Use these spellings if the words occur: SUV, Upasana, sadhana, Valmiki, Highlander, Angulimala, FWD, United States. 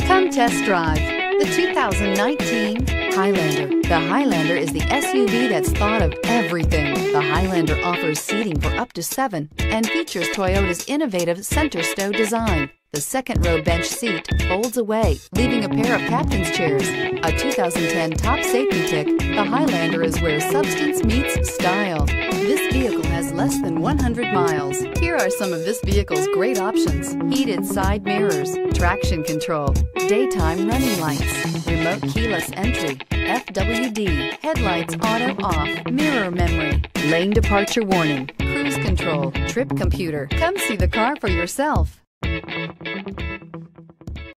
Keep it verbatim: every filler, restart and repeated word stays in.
Come test drive the two thousand nineteen Highlander. The Highlander is the S U V that's thought of everything. The Highlander offers seating for up to seven and features Toyota's innovative center stow design. The second row bench seat folds away, leaving a pair of captain's chairs. A two thousand ten top safety pick, the Highlander is where substance meets style. This vehicle has less than one hundred miles. Here are some of this vehicle's great options: heated side mirrors, traction control, daytime running lights, remote keyless entry, F W D, headlights auto off, mirror memory, lane departure warning, cruise control, trip computer. Come see the car for yourself. Thank you.